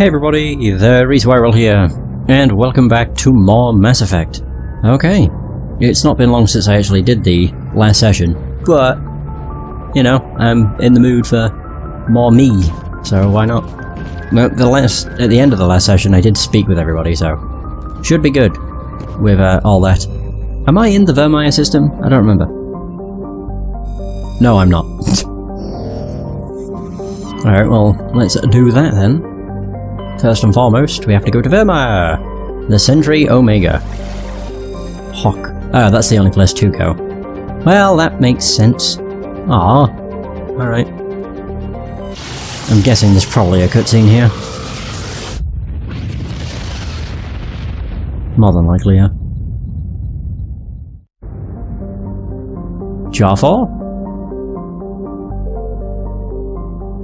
Hey everybody, TheRhysWyrill here, and welcome back to more Mass Effect. Okay, it's not been long since I actually did the last session, but, you know, I'm in the mood for more me, so why not? At the end of the last session I did speak with everybody, so should be good with all that. Am I in the Vermeer system? I don't remember. No, I'm not. Alright, well, let's do that then. First and foremost, we have to go to Vermeer! The Sentry Omega. Hoc. Oh, that's the only place to go. Well, that makes sense. Ah, alright. I'm guessing there's probably a cutscene here. More than likely, yeah. Jaffar?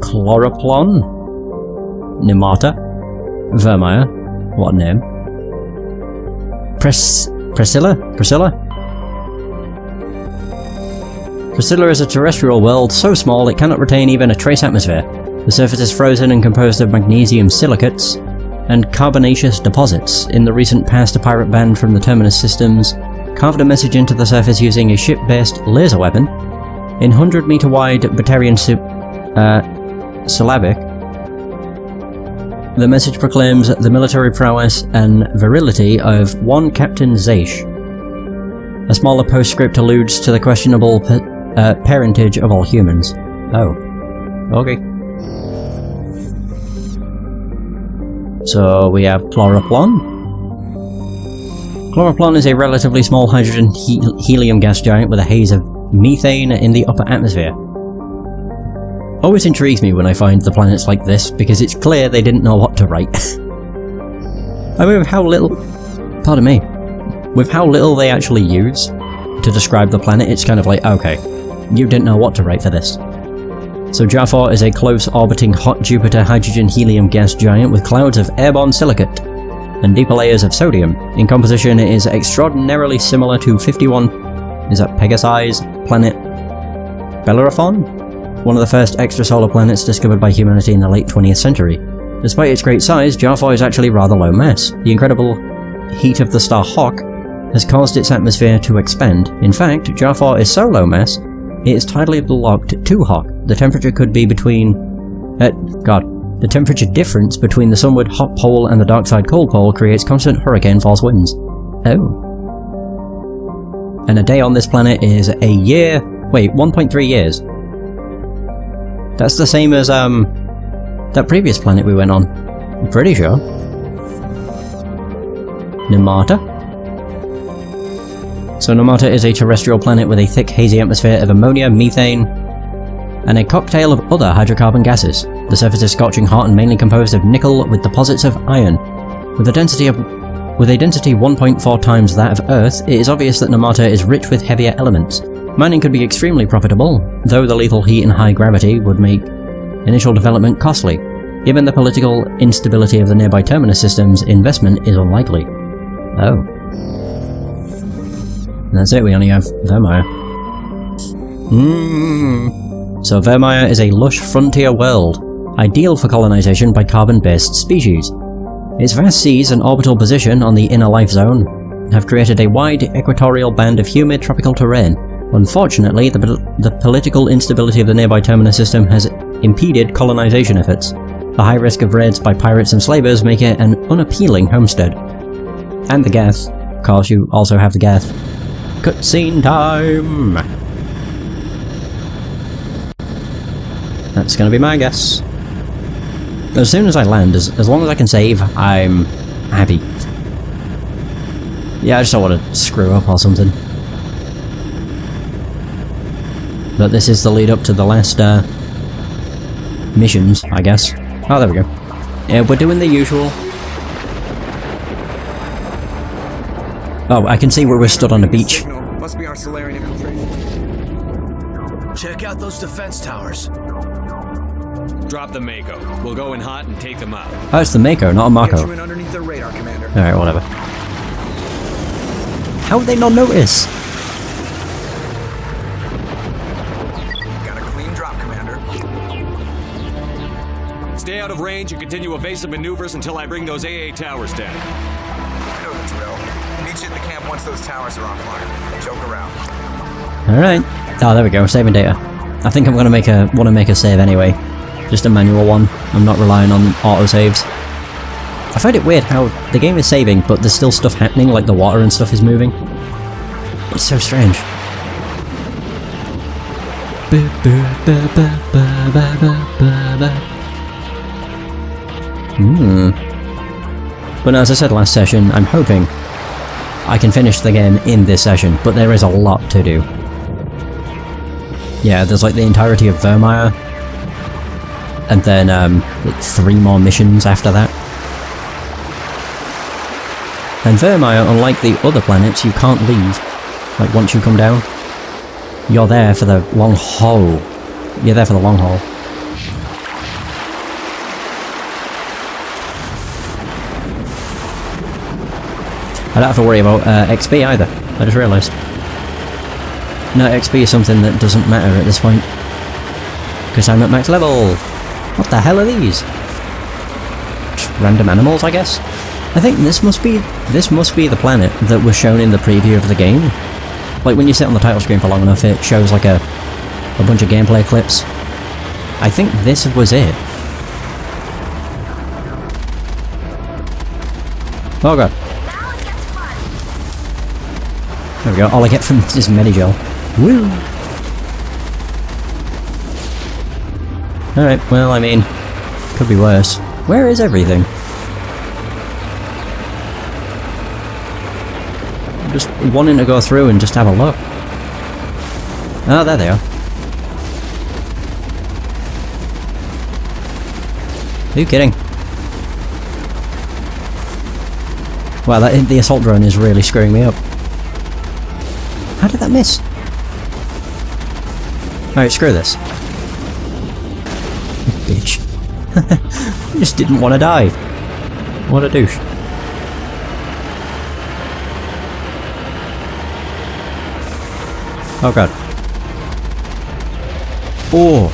Chloroplon? Nemata? Vermeer, what a name. Priscilla is a terrestrial world so small it cannot retain even a trace atmosphere. The surface is frozen and composed of magnesium silicates and carbonaceous deposits. In the recent past, a pirate band from the Terminus systems carved a message into the surface using a ship-based laser weapon. In 100-meter-wide Batarian syllabic, the message proclaims the military prowess and virility of one Captain Zeish. A smaller postscript alludes to the questionable parentage of all humans. Oh. Okay. So we have Chloroplon. Chloroplon is a relatively small hydrogen helium gas giant with a haze of methane in the upper atmosphere. Always intrigues me when I find the planets like this, because it's clear they didn't know what to write. I mean, with how little they actually use to describe the planet, it's kind of like, okay, you didn't know what to write for this. So Jaffar is a close-orbiting hot Jupiter hydrogen helium gas giant with clouds of airborne silicate and deeper layers of sodium. In composition, it is extraordinarily similar to 51... is that Pegasi's planet Bellerophon? One of the first extrasolar planets discovered by humanity in the late 20th century. Despite its great size, Jaffar is actually rather low mass. The incredible heat of the star Hoc has caused its atmosphere to expand. In fact, Jaffar is so low mass, it is tidally locked to Hoc. The temperature could be between... The temperature difference between the sunward hot pole and the dark side cold pole creates constant hurricane force winds. Oh. And a day on this planet is a year... Wait, 1.3 years. That's the same as, that previous planet we went on. I'm pretty sure. Nemata? So Nemata is a terrestrial planet with a thick, hazy atmosphere of ammonia, methane, and a cocktail of other hydrocarbon gases. The surface is scorching hot and mainly composed of nickel with deposits of iron. With a density 1.4 times that of Earth, it is obvious that Nemata is rich with heavier elements. Mining could be extremely profitable, though the lethal heat and high gravity would make initial development costly. Given the political instability of the nearby Terminus systems, investment is unlikely. Oh. And that's it, we only have Vermeer. So Vermeer is a lush frontier world, ideal for colonization by carbon-based species. Its vast seas and orbital position on the inner life zone have created a wide equatorial band of humid tropical terrain. Unfortunately, the political instability of the nearby Terminus system has impeded colonization efforts. The high risk of raids by pirates and slavers make it an unappealing homestead. And the Geth. Of course, you also have the Geth. Cutscene time! That's gonna be my guess. As soon as I land, as long as I can save, I'm happy. Yeah, I just don't want to screw up or something. But this is the lead up to the last, missions, I guess. Oh, there we go. Yeah, we're doing the usual. Oh, I can see where we're stood on the beach. Signal. Must be our Salarian infiltration. Check out those defense towers. Drop the Mako. We'll go in hot and take them out. Oh, it's the Mako, not a Mako. Underneath the radar, Commander. Alright, whatever. How would they not notice? out of range and continue evasive maneuvers until I bring those AA towers down. I know the drill. Meet you at the camp once those towers are offline. Joke around. Alright. Oh, there we go. We're saving data. I think I'm going to want to make a save anyway. Just a manual one. I'm not relying on autosaves. I find it weird how the game is saving, but there's still stuff happening, like the water and stuff is moving. It's so strange. But as I said last session, I'm hoping I can finish the game in this session, but there is a lot to do. Yeah, there's like the entirety of Vermeer, and then like 3 more missions after that. And Vermeer, unlike the other planets, you can't leave. Like, once you come down, you're there for the long haul. You're there for the long haul. I don't have to worry about XP either, I just realised. No, XP is something that doesn't matter at this point. Because I'm at max level! What the hell are these? Just random animals, I guess? I think this must be the planet that was shown in the preview of the game. Like, when you sit on the title screen for long enough, it shows like a bunch of gameplay clips. I think this was it. Oh god. There we go. All I get from this is Medigel. Woo! Alright, well, I mean, could be worse. Where is everything? Just wanting to go through and just have a look. Oh, there they are. Are you kidding? Wow, the assault drone is really screwing me up. How did that miss? Alright, screw this. Bitch. I just didn't want to die. What a douche. Oh god. Oh!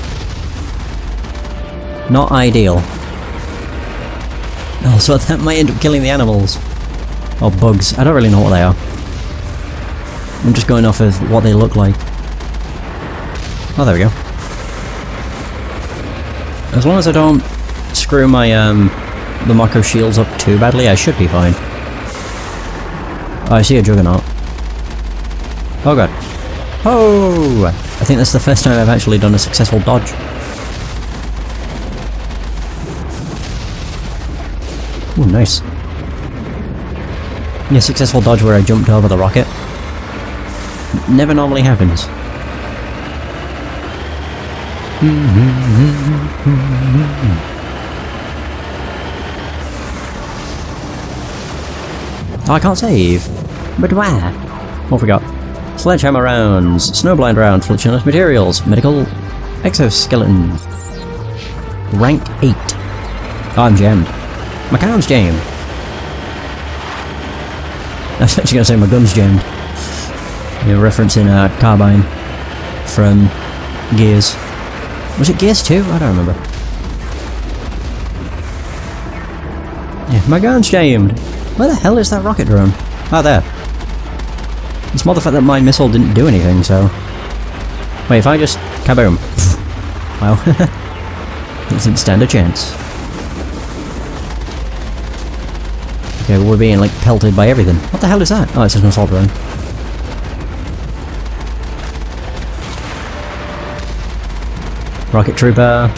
Not ideal. Oh, so that might end up killing the animals. Or bugs. I don't really know what they are. I'm just going off of what they look like. Oh, there we go. As long as I don't screw my, the Mako shields up too badly, I should be fine. Oh, I see a Juggernaut. Oh god. Oh! I think that's the first time I've actually done a successful dodge. Oh, nice. Yeah, successful dodge where I jumped over the rocket. Never normally happens. Oh, I can't save. But why? What have we got? Sledgehammer rounds, snowblind rounds, frictionless materials, medical exoskeleton. Rank 8. Oh, I'm jammed. My gun's jammed. I was actually going to say my gun's jammed. You're referencing a carbine from Gears. Was it Gears 2? I don't remember. Yeah, my gun's jammed. Where the hell is that rocket drone? Oh, there. It's more the fact that my missile didn't do anything, so... Wait, if I just... kaboom. Wow. Doesn't stand a chance. Okay, we're being, like, pelted by everything. What the hell is that? Oh, it's just an assault drone. Rocket Trooper.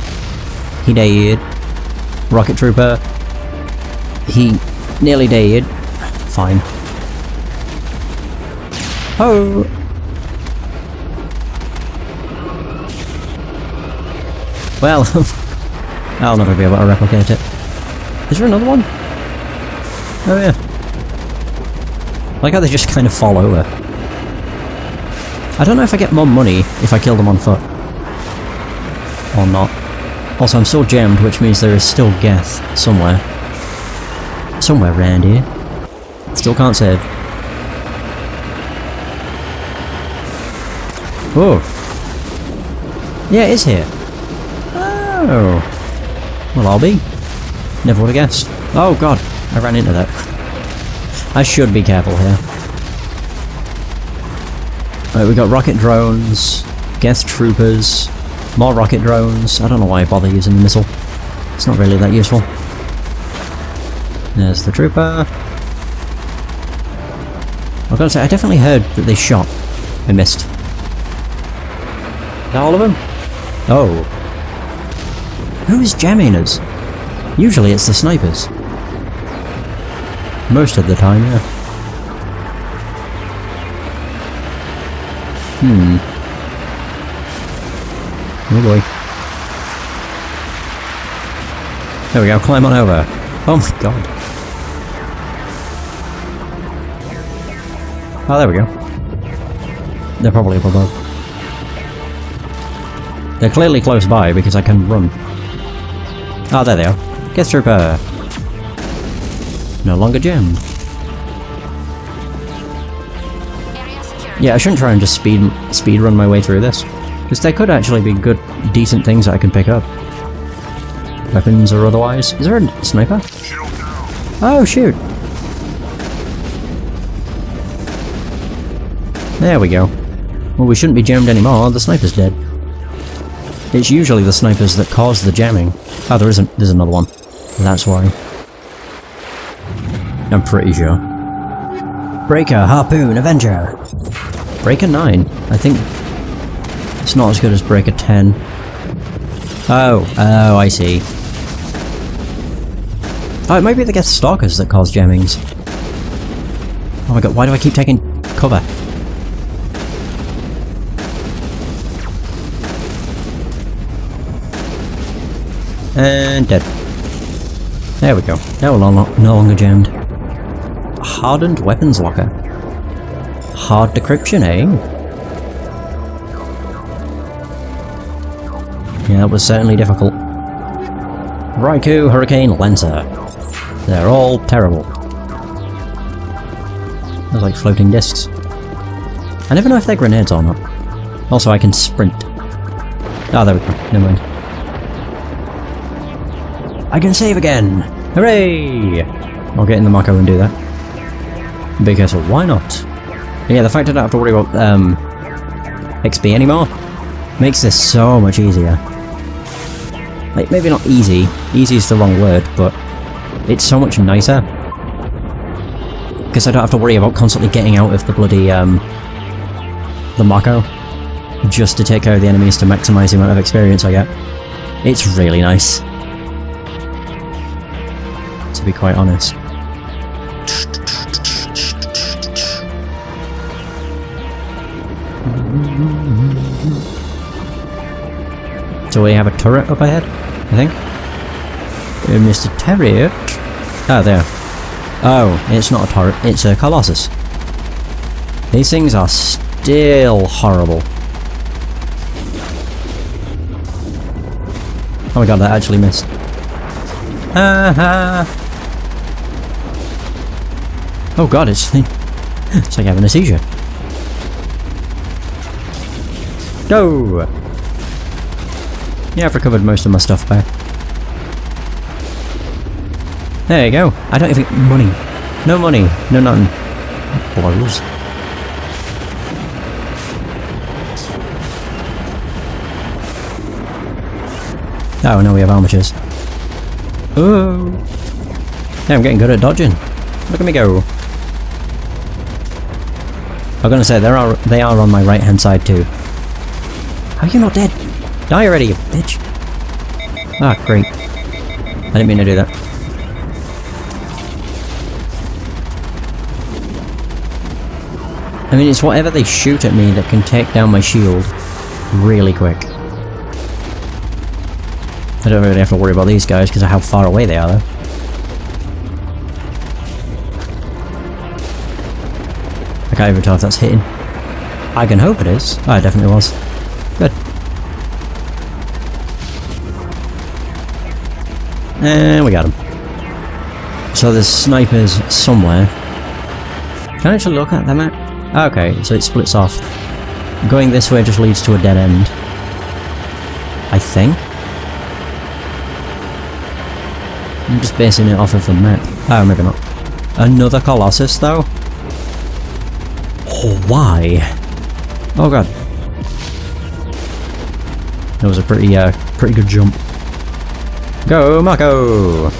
He died. Rocket Trooper. He nearly died. Fine. Oh! Well, I'll never be able to replicate it. Is there another one? Oh yeah. I like how they just kind of fall over. I don't know if I get more money if I kill them on foot. Or not. Also, I'm still jammed, which means there is still Geth somewhere. Somewhere around here. Still can't save. Oh. Yeah, it is here. Oh. Well, I'll be. Never would have guessed. Oh god, I ran into that. I should be careful here. Alright, we got rocket drones, Geth troopers, more rocket drones. I don't know why I bother using the missile. It's not really that useful. There's the trooper. I've got to say, I definitely heard that they shot. I missed. Is that all of them? Oh. Who's jamming us? Usually it's the snipers. Most of the time, yeah. Oh boy. There we go, climb on over. Oh my god. Oh, there we go. They're probably up above. They're clearly close by because I can run. Ah, oh, there they are. Geth trooper. No longer jammed. Yeah, I shouldn't try and just speed run my way through this, because there could actually be good, decent things that I can pick up. Weapons or otherwise. Is there a sniper? Oh, shoot! There we go. Well, we shouldn't be jammed anymore, the sniper's dead. It's usually the snipers that cause the jamming. Oh, there isn't. There's another one. That's why. I'm pretty sure. Breaker, Harpoon, Avenger! Breaker 9? I think... it's not as good as Breaker 10. Oh, I see. Oh, it might be the Geth Stalkers that cause jammings. Oh my god, why do I keep taking cover? And dead. There we go. Now we're no longer jammed. Hardened weapons locker. Hard decryption, eh? Yeah, that was certainly difficult. Raikou, Hurricane, Lancer. They're all terrible. They're like floating discs. I never know if they're grenades or not. Also, I can sprint. Oh, there we go. Never mind. I can save again! Hooray! I'll get in the Mako and do that. Because why not? Yeah, the fact I don't have to worry about XP anymore makes this so much easier. Like, maybe not easy. Easy is the wrong word, but it's so much nicer. Because I don't have to worry about constantly getting out of the bloody the Mako just to take care of the enemies to maximise the amount of experience I get. It's really nice, to be quite honest. So we have a turret up ahead, I think. Mr. Terrier. Oh, there. Oh, it's not a turret, it's a Colossus. These things are still horrible. Oh my god, that actually missed. Oh god, it's like having a seizure. Go! Yeah, I've recovered most of my stuff back. There you go. I don't even... money. No money. No nothing. Balls. Oh no, we have armatures. Ooh! Yeah, I'm getting good at dodging. Look at me go. I'm gonna say they are on my right hand side too. How are you not dead? Die already, you bitch! Ah, great. I didn't mean to do that. I mean, it's whatever they shoot at me that can take down my shield really quick. I don't really have to worry about these guys because of how far away they are though. I can't even tell if that's hitting. I can hope it is. Oh, it definitely was. Good. And we got him. So there's snipers somewhere. Can I actually look at the map? Okay, so it splits off. Going this way just leads to a dead end, I think. I'm just basing it off of the map. Oh, maybe not. Another Colossus, though? Oh, why? Oh, God. That was a pretty good jump. Go, Mako!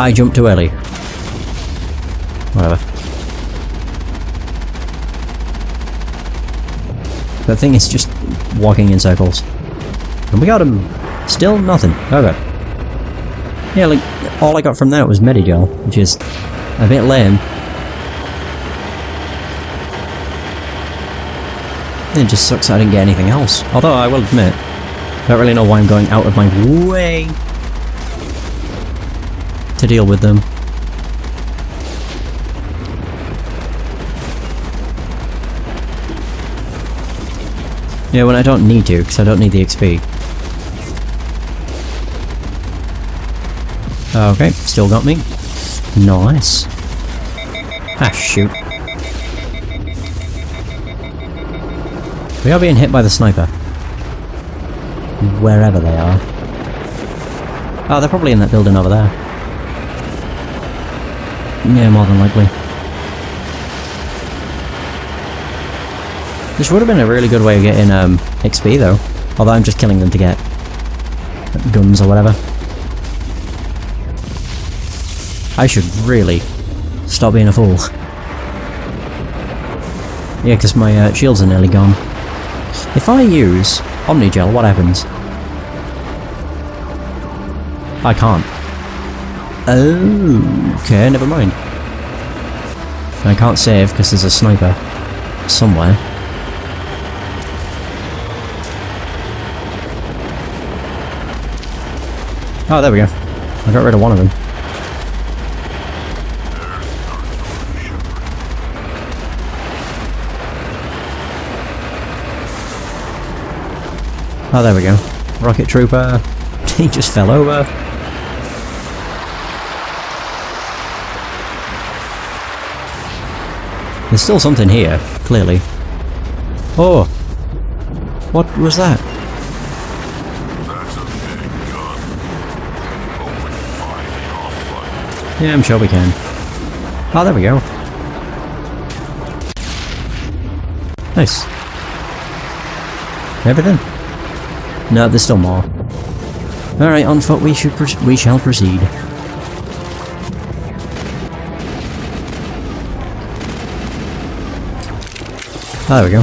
I jumped too early. Whatever. The thing is just walking in circles. And we got him! Still nothing. Oh, God. Yeah, like, all I got from that was Medigel, which is a bit lame. It just sucks I didn't get anything else. Although, I will admit, I don't really know why I'm going out of my way to deal with them. Yeah, when I don't need to, because I don't need the XP. Okay, still got me. Nice. Ah, shoot. We are being hit by the sniper. Wherever they are. Oh, they're probably in that building over there. Yeah, more than likely. This would have been a really good way of getting XP though. Although I'm just killing them to get guns or whatever. I should really stop being a fool. Yeah, because my shields are nearly gone. If I use Omni Gel, what happens? I can't. Oh, okay, never mind. I can't save because there's a sniper somewhere. Oh, there we go. I got rid of one of them. Oh, there we go. Rocket Trooper. He just fell over. There's still something here, clearly. Oh! What was that? Yeah, I'm sure we can. Oh, there we go. Nice. Everything? No, there's still more. Alright, on foot we shall proceed. Oh, there we go.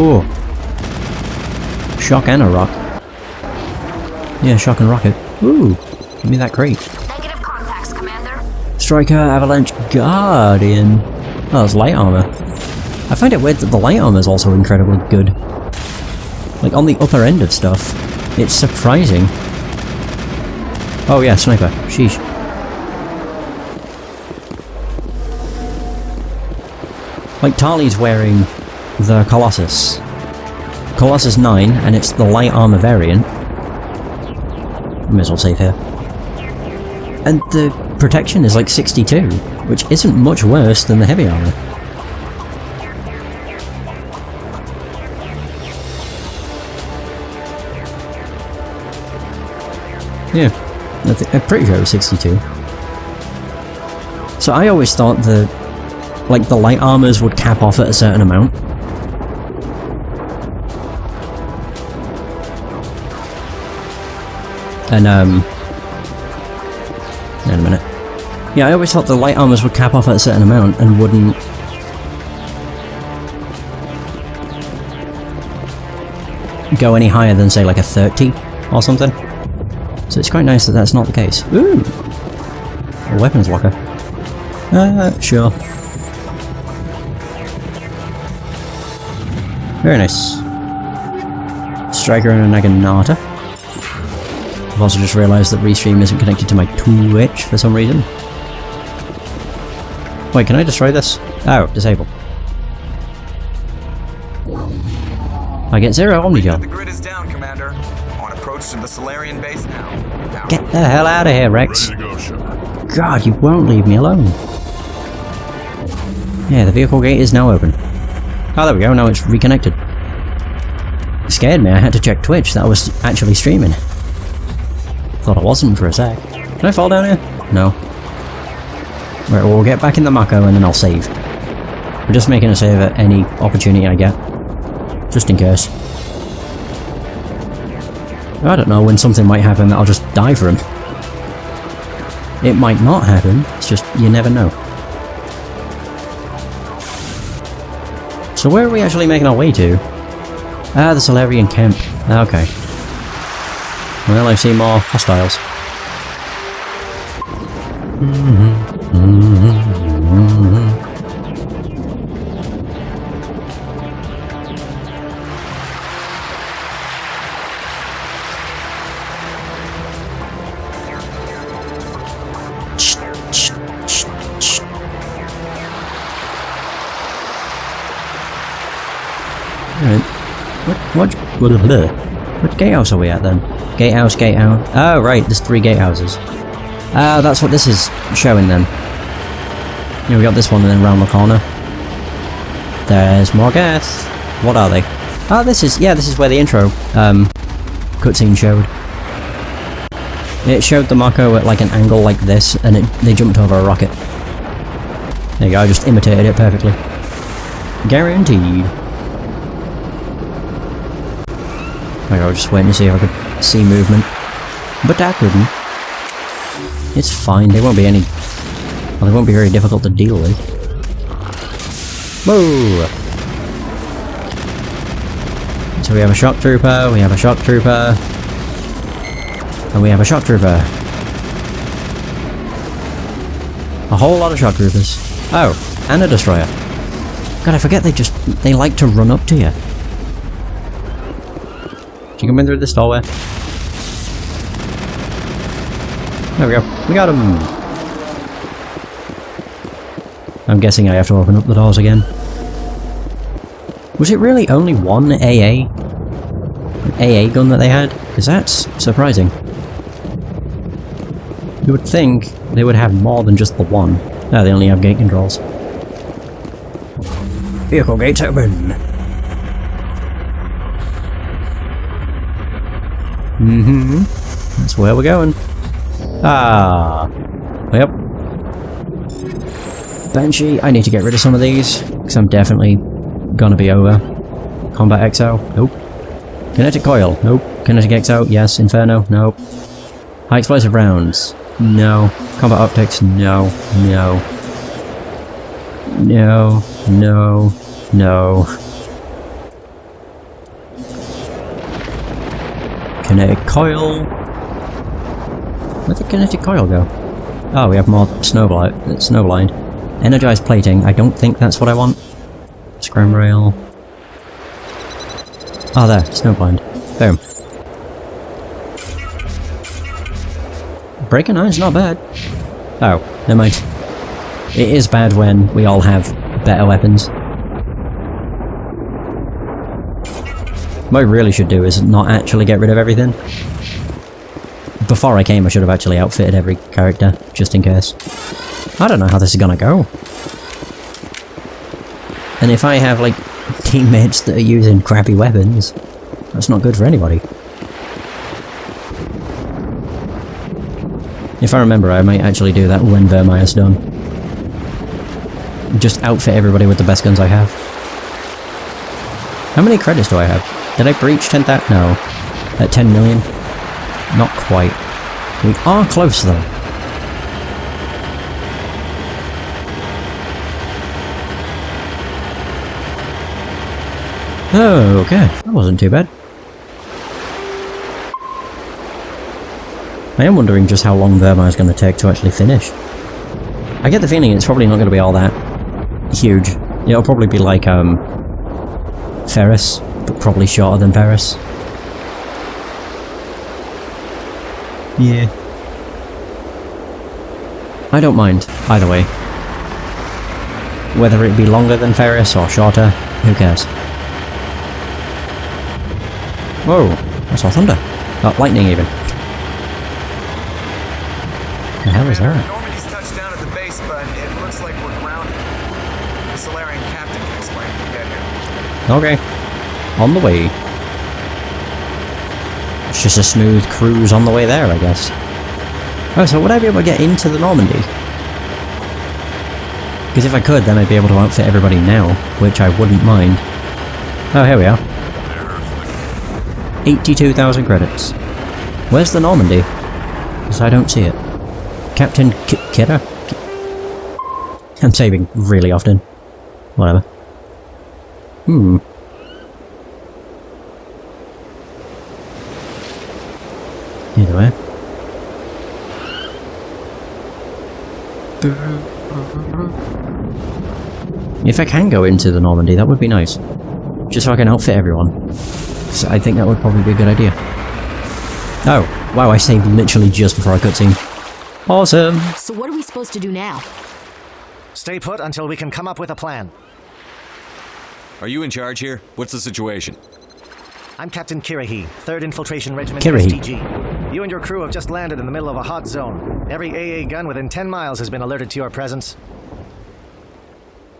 Ooh. Shock and a rock. Yeah, shock and rocket. Ooh, give me that crate. Negative contacts, Commander. Striker, Avalanche, Guardian. Oh, that's light armor. I find it weird that the light armor is also incredibly good. Like, on the upper end of stuff. It's surprising. Oh yeah, sniper. Sheesh. Like, Tali's wearing the Colossus. Colossus 9, and it's the light armor variant. May as well save here. And the protection is like 62, which isn't much worse than the heavy armor. Yeah, I'm pretty sure it was 62. So I always thought the, like, the light armors would cap off at a certain amount. And, wait a minute. Yeah, I always thought the light armors would cap off at a certain amount and wouldn't... go any higher than, say, like a 30 or something. So it's quite nice that that's not the case. Ooh! A weapons locker. Sure. Very nice. Striker and a Naginata. I've also just realised that Restream isn't connected to my Twitch for some reason. Wait, can I destroy this? Oh, disable. I get 0 Omni Gel. The grid is down, Commander. On approach to the Salarian base now. Get the hell out of here, Rex! God, you won't leave me alone. Yeah, the vehicle gate is now open. Oh, there we go, now it's reconnected. It scared me, I had to check Twitch, that I was actually streaming. Thought I wasn't for a sec. Can I fall down here? No. Right, well, we'll get back in the Mako and then I'll save. I'm just making a save at any opportunity I get. Just in case. I don't know when something might happen that I'll just die for him. It might not happen, it's just, you never know. So where are we actually making our way to? Ah, the Salarian camp. Okay. Well, I see more hostiles. What gatehouse are we at then? Gatehouse, gatehouse. Oh right, there's 3 gatehouses. Ah, that's what this is showing then. Yeah, we got this one and then round the corner. There's more Geth. What are they? Ah, this is where the intro cutscene showed. It showed the Mako at like an angle like this, and they jumped over a rocket. There you go, I just imitated it perfectly. Guaranteed. I was just waiting to see if I could see movement, but I couldn't. It's fine, they won't be any... Well, they won't be very difficult to deal with. Whoa! So we have a shock trooper, we have a shock trooper... And we have a shock trooper. A whole lot of shock troopers. Oh, and a destroyer. God, I forget they like to run up to you. You can come in through this doorway. There we go. We got him! I'm guessing I have to open up the doors again. Was it really only one AA? An AA gun that they had? Because that's surprising. You would think they would have more than just the one. No, they only have gate controls. Vehicle gates open! That's where we're going. Ah. Yep. Banshee, I need to get rid of some of these, because I'm definitely gonna be over. Combat XO, nope. Kinetic Coil, nope. Kinetic XO, yes. Inferno, nope. High Explosive Rounds, no. Combat Optics, no. No. No. No. No. Kinetic Coil... Where'd the Kinetic Coil go? Oh, we have more Snowblind. Energized Plating, I don't think that's what I want. Scram Rail... Oh there, Snowblind. Boom. Breaking Iron's not bad. Oh, never mind. It is bad when we all have better weapons. What I really should do is not actually get rid of everything. Before I came, I should have actually outfitted every character, just in case. I don't know how this is gonna go. And if I have, like, teammates that are using crappy weapons, that's not good for anybody. If I remember, I might actually do that when Vermeer's done. Just outfit everybody with the best guns I have. How many credits do I have? Did I breach 10,000? No. At 10 million? Not quite. We are close though. Oh, okay. That wasn't too bad. I am wondering just how long Vermeer is going to take to actually finish. I get the feeling it's probably not going to be all that huge. It'll probably be like, Ferris. But probably shorter than Paris. Yeah. I don't mind, either way. Whether it be longer than Ferris or shorter, who cares? Whoa, I saw thunder. Oh, lightning even. The hell is that? Normandy's touched down at the base, but it looks like we're grounded. The Solarian captain can explain to get here. Okay. On the way. It's just a smooth cruise on the way there, I guess. Oh, so would I be able to get into the Normandy? Because if I could, then I'd be able to outfit everybody now, which I wouldn't mind. Oh, here we are. 82,000 credits. Where's the Normandy? Because I don't see it. Captain Kirrahe? I'm saving really often. Whatever. Hmm. Either way. If I can go into the Normandy, that would be nice. Just so I can outfit everyone. So I think that would probably be a good idea. Oh, wow, I saved literally just before I cutscene. Awesome! So what are we supposed to do now? Stay put until we can come up with a plan. Are you in charge here? What's the situation? I'm Captain Kirrahe, 3rd Infiltration Regiment STG. You and your crew have just landed in the middle of a hot zone. Every AA gun within 10 miles has been alerted to your presence.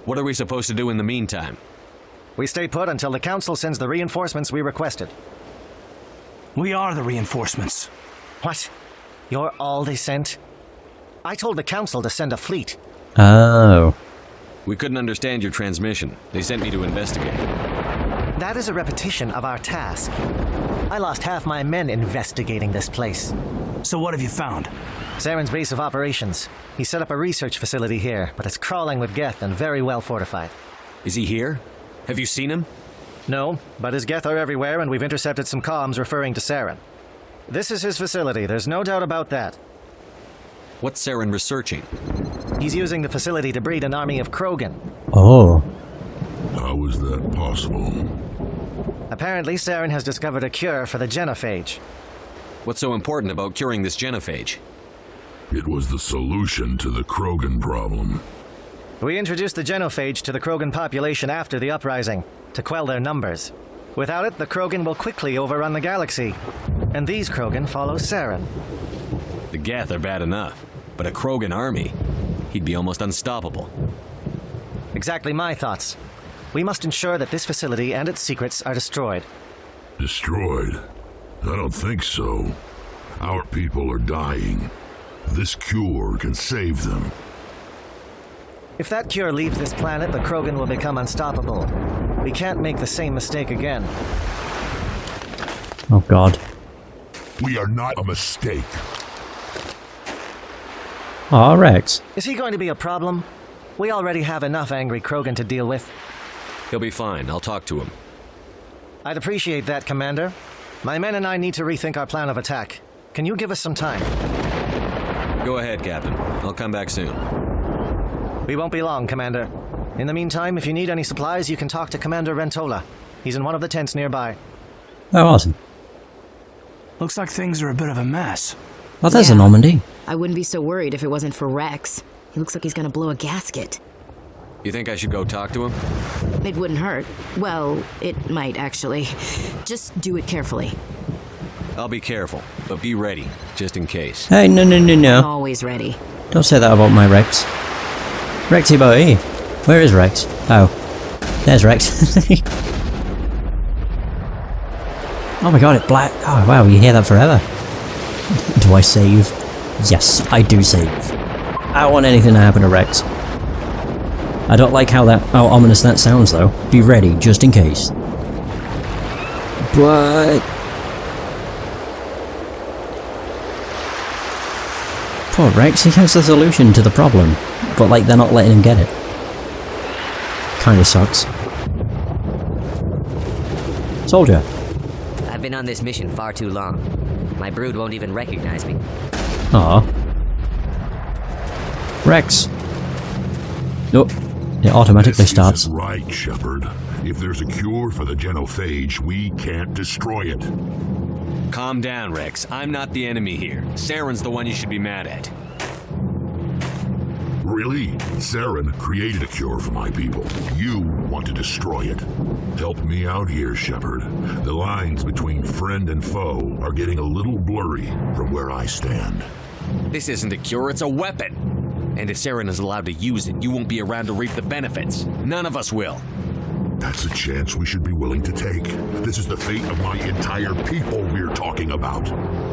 What are we supposed to do in the meantime? We stay put until the Council sends the reinforcements we requested. We are the reinforcements. What? You're all they sent? I told the Council to send a fleet. Oh. We couldn't understand your transmission. They sent me to investigate. That is a repetition of our task. I lost half my men investigating this place. So what have you found? Saren's base of operations. He set up a research facility here, but it's crawling with Geth and very well fortified. Is he here? Have you seen him? No, but his Geth are everywhere and we've intercepted some comms referring to Saren. This is his facility, there's no doubt about that. What's Saren researching? He's using the facility to breed an army of Krogan. Oh. How is that possible? Apparently, Saren has discovered a cure for the genophage. What's so important about curing this genophage? It was the solution to the Krogan problem. We introduced the genophage to the Krogan population after the uprising, to quell their numbers. Without it, the Krogan will quickly overrun the galaxy. And these Krogan follow Saren. The Geth are bad enough, but a Krogan army, he'd be almost unstoppable. Exactly my thoughts. We must ensure that this facility and its secrets are destroyed. Destroyed? I don't think so. Our people are dying. This cure can save them. If that cure leaves this planet, the Krogan will become unstoppable. We can't make the same mistake again. Oh God. We are not a mistake. Aw, Rex. Is he going to be a problem? We already have enough angry Krogan to deal with. He'll be fine. I'll talk to him. I'd appreciate that, Commander. My men and I need to rethink our plan of attack. Can you give us some time? Go ahead, Captain. I'll come back soon. We won't be long, Commander. In the meantime, if you need any supplies, you can talk to Commander Rentola. He's in one of the tents nearby. Oh, awesome. Looks like things are a bit of a mess. Well, there's a Normandy. I wouldn't be so worried if it wasn't for Rex. He looks like he's gonna blow a gasket. You think I should go talk to him? It wouldn't hurt. Well, it might, actually. Just do it carefully. I'll be careful, but be ready, just in case. Hey, no, no, no, no. I'm always ready. Don't say that about my Rex. Rexy boy. Where is Rex? Oh. There's Rex. Oh my God, it's black. Oh, wow, you hear that forever. Do I save? Yes, I do save. I don't want anything to happen to Rex. I don't like how ominous that sounds though. Be ready, just in case. But... poor Rex, he has the solution to the problem. But like, they're not letting him get it. Kinda sucks. Soldier. I've been on this mission far too long. My brood won't even recognize me. Aw. Rex. Nope. It automatically starts. Right, Shepard. If there's a cure for the genophage, we can't destroy it. Calm down, Rex. I'm not the enemy here. Saren's the one you should be mad at. Really? Saren created a cure for my people. You want to destroy it. Help me out here, Shepard. The lines between friend and foe are getting a little blurry from where I stand. This isn't a cure, it's a weapon. And if Saren is allowed to use it, you won't be around to reap the benefits. None of us will. That's a chance we should be willing to take. This is the fate of my entire people we're talking about.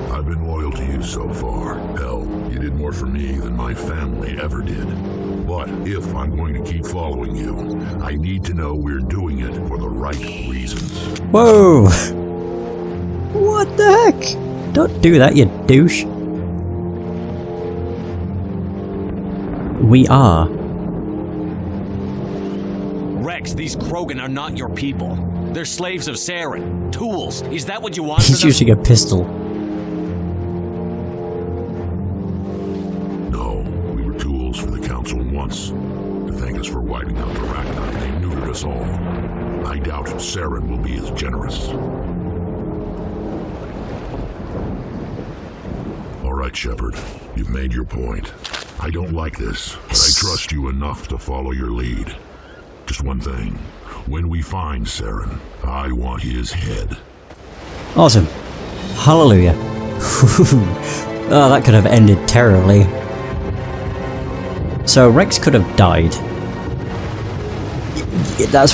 I've been loyal to you so far. Hell, you did more for me than my family ever did. But if I'm going to keep following you, I need to know we're doing it for the right reasons. Whoa! What the heck? Don't do that, you douche. We are. Rex, these Krogan are not your people. They're slaves of Saren. Tools. Is that what you want? He's using a pistol. No, we were tools for the Council once. To thank us for wiping out the Arachni, they neutered us all. I doubt Saren will be as generous. All right, Shepard. You've made your point. I don't like this, but I trust you enough to follow your lead. Just one thing. When we find Saren, I want his head. Awesome. Hallelujah. Oh, that could have ended terribly. So Rex could have died. That's